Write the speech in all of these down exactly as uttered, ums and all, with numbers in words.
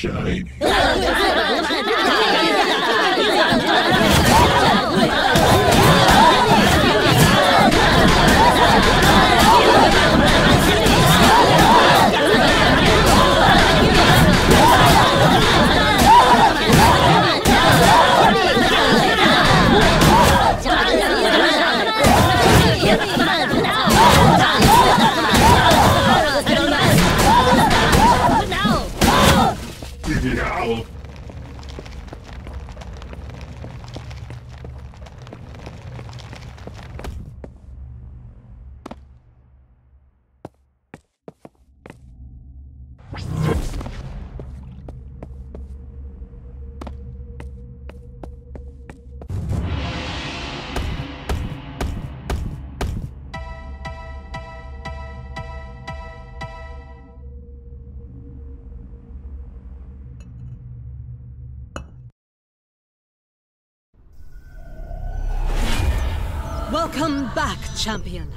shine. Welcome back, champion.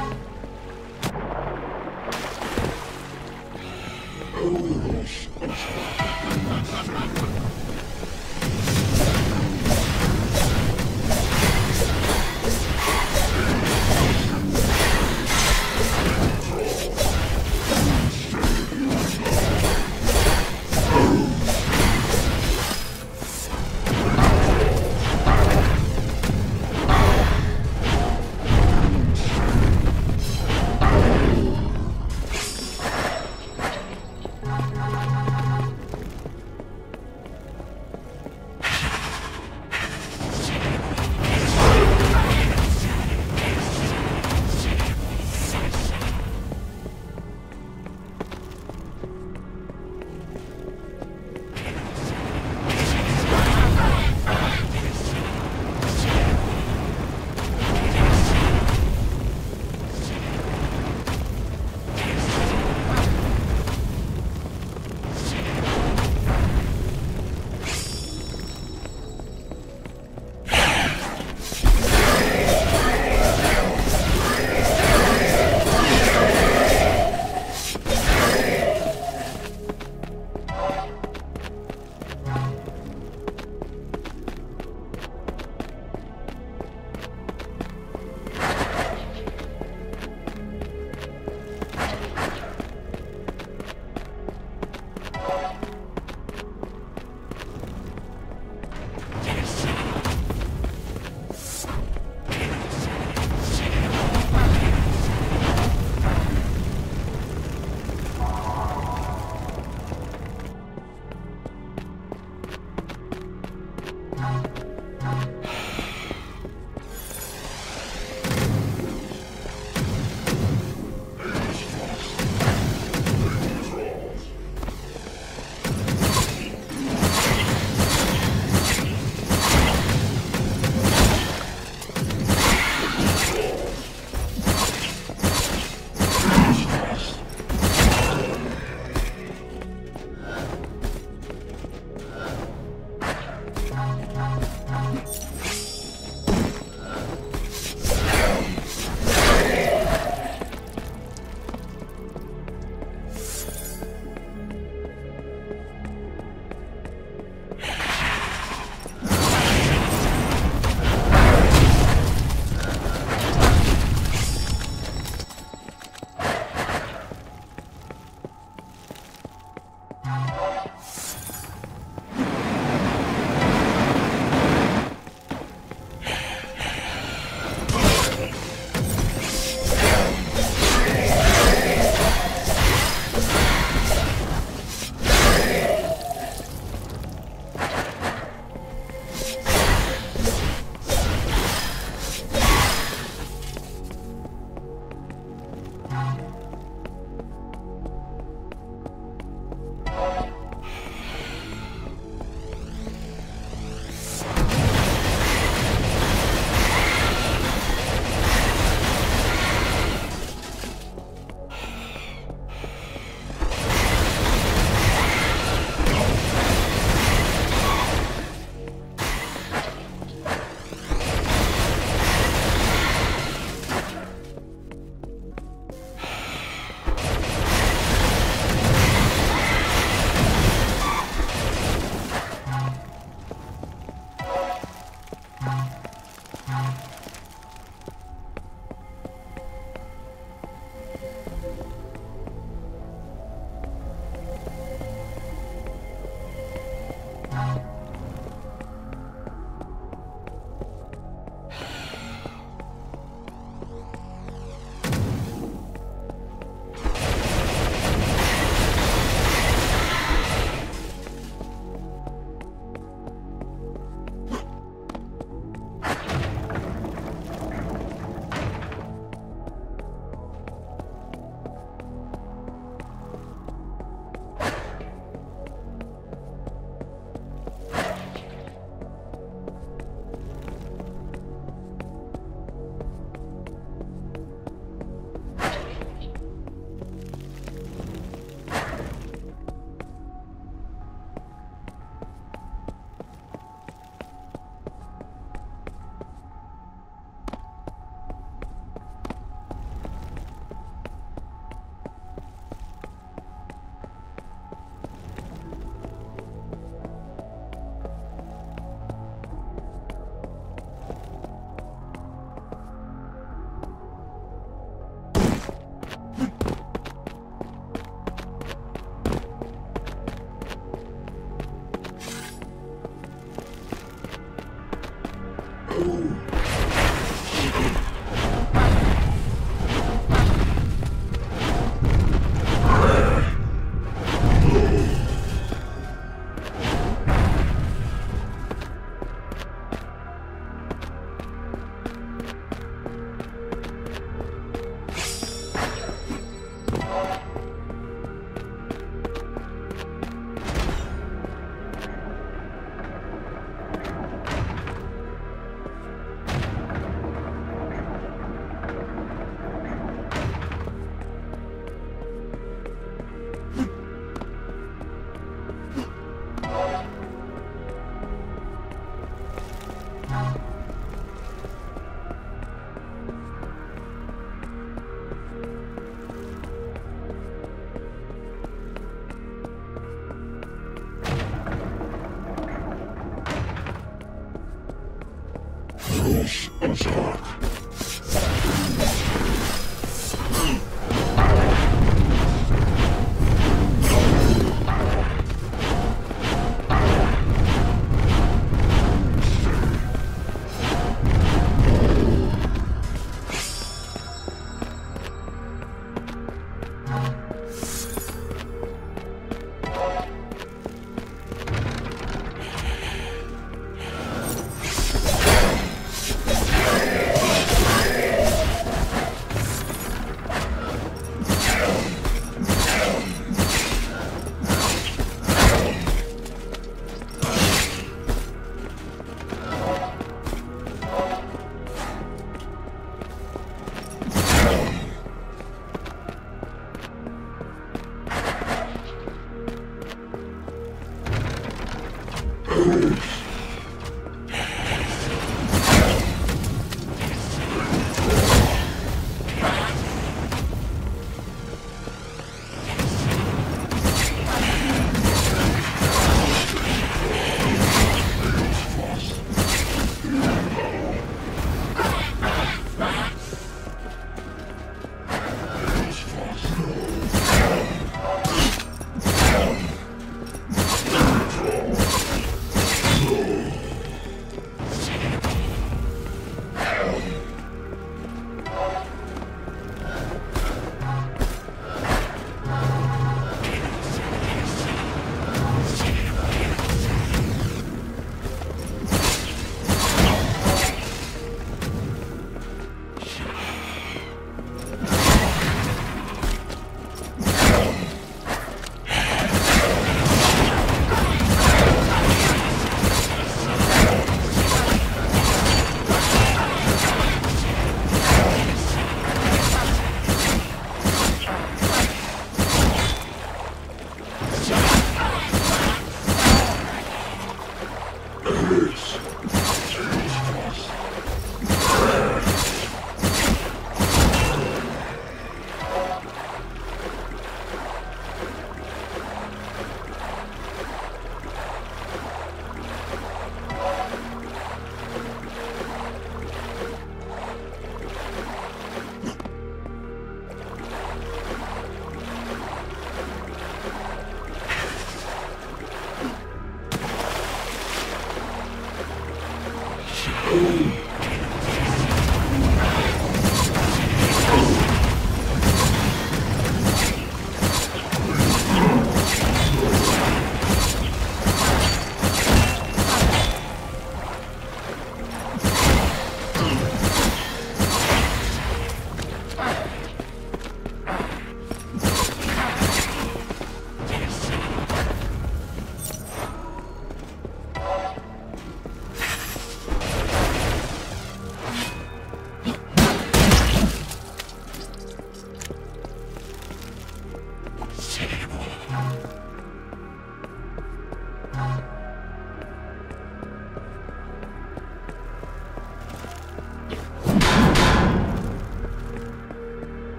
Bye.